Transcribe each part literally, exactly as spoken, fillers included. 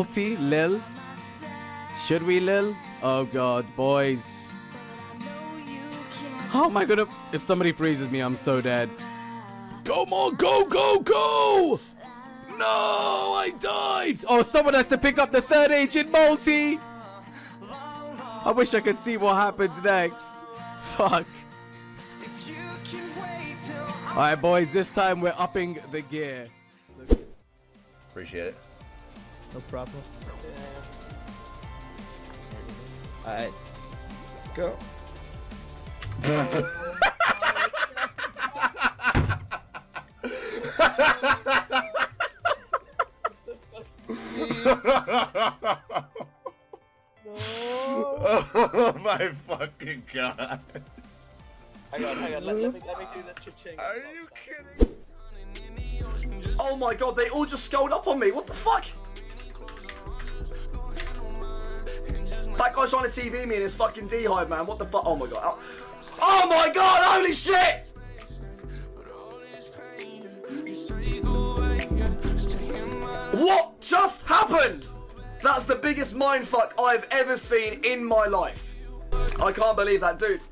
Guilty, Lil? Should we, Lil? Oh god, boys. How am I gonna... If somebody freezes me, I'm so dead. Go, Mom! Go, go, go! No! I died! Oh, someone has to pick up the third agent, Multi! I wish I could see what happens next. Fuck. Alright, boys. This time, we're upping the gear. Appreciate it. No problem. Yeah. Alright. Go. Oh my fucking god. Hang on, hang on, let, let, me, let me do the cha-ching. Are you kidding? Oh my god, they all just scowled up on me, what the fuck? That guy's trying to T V me in his fucking D-Hive, man. What the fuck? Oh my god. Oh my god, holy shit! What just happened? That's the biggest mindfuck I've ever seen in my life. I can't believe that, dude.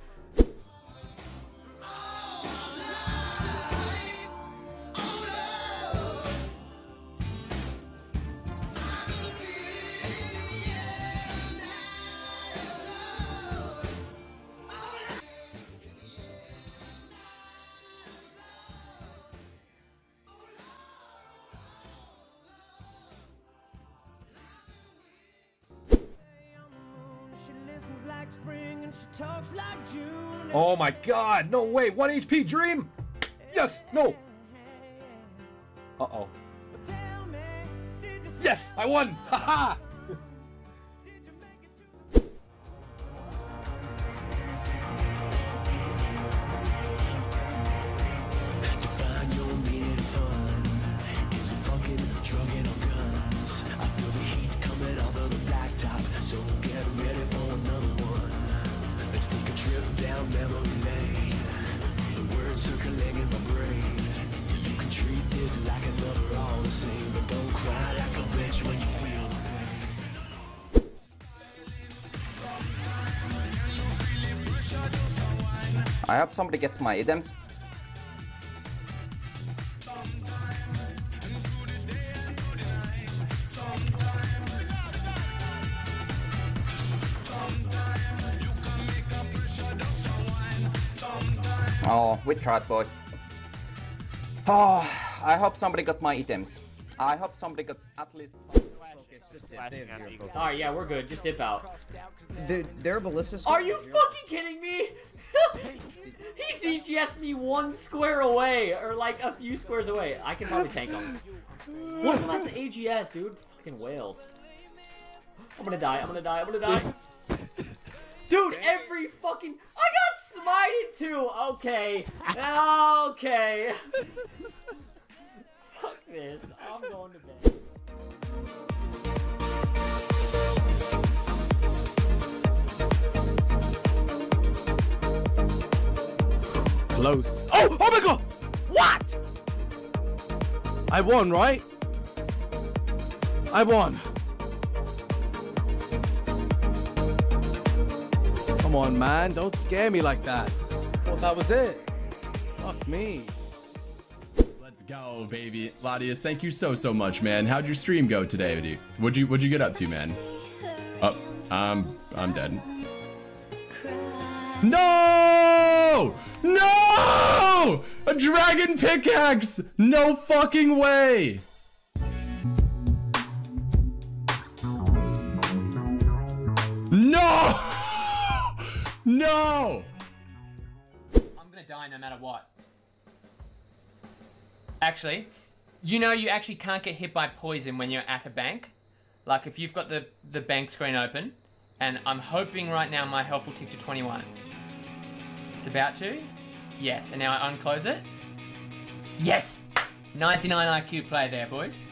Oh my god, no way, one H P Dream! Yes, no! Uh-oh. Yes, I won! Haha! I hope somebody gets my items. Oh, we tried, boys. Oh, I hope somebody got my items. I hope somebody got at least some... Alright, yeah, we're good. Just dip out. Dude, they're ballistas. Are you fucking kidding me? He's E G S me one square away, or like a few squares away. I can probably tank him. One less A G S, dude. Fucking whales. I'm gonna die. I'm gonna die. I'm gonna die. Dude, every fucking... I got smited too. Okay. Okay. Fuck this. I'm going to bed. Close. Oh! Oh my god! What? I won, right? I won. Come on, man. Don't scare me like that. Well, that was it. Fuck me. Let's go, baby. Ladius, thank you so, so much, man. How'd your stream go today, dude? What'd you, what'd you get up to, man? Oh, I'm, I'm dead. No! No! A dragon pickaxe! No fucking way! No! No! I'm gonna die no matter what. Actually, you know you actually can't get hit by poison when you're at a bank? Like if you've got the, the bank screen open, and I'm hoping right now my health will tick to twenty-one. It's about to. Yes, and now I unclose it. Yes! ninety-nine I Q play there, boys.